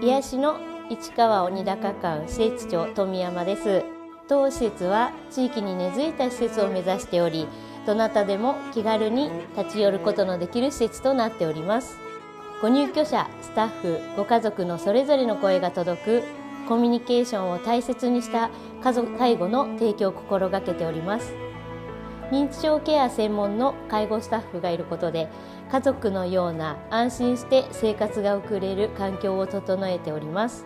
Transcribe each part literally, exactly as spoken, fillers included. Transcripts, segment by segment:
癒しの市川鬼高館施設長富山です。当施設は地域に根付いた施設を目指しており、どなたでも気軽に立ち寄ることのできる施設となっております。ご入居者、スタッフ、ご家族のそれぞれの声が届く、コミュニケーションを大切にした家族介護の提供を心がけております。認知症ケア専門の介護スタッフがいることで、家族のような安心して生活が送れる環境を整えております。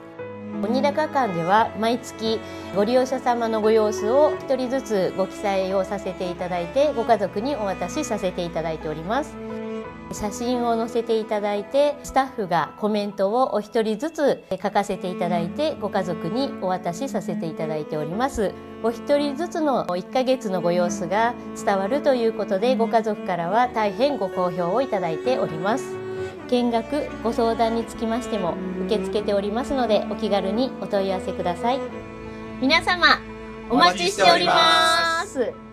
鬼高館では毎月ご利用者様のご様子をひとりずつご記載をさせていただいて、ご家族にお渡しさせていただいております。写真を載せていただいて、スタッフがコメントをお一人ずつ書かせていただいて、ご家族にお渡しさせていただいております。お一人ずつのいっかげつのご様子が伝わるということで、ご家族からは大変ご好評をいただいております。見学、ご相談につきましても受け付けておりますので、お気軽にお問い合わせください。皆様お待ちしております。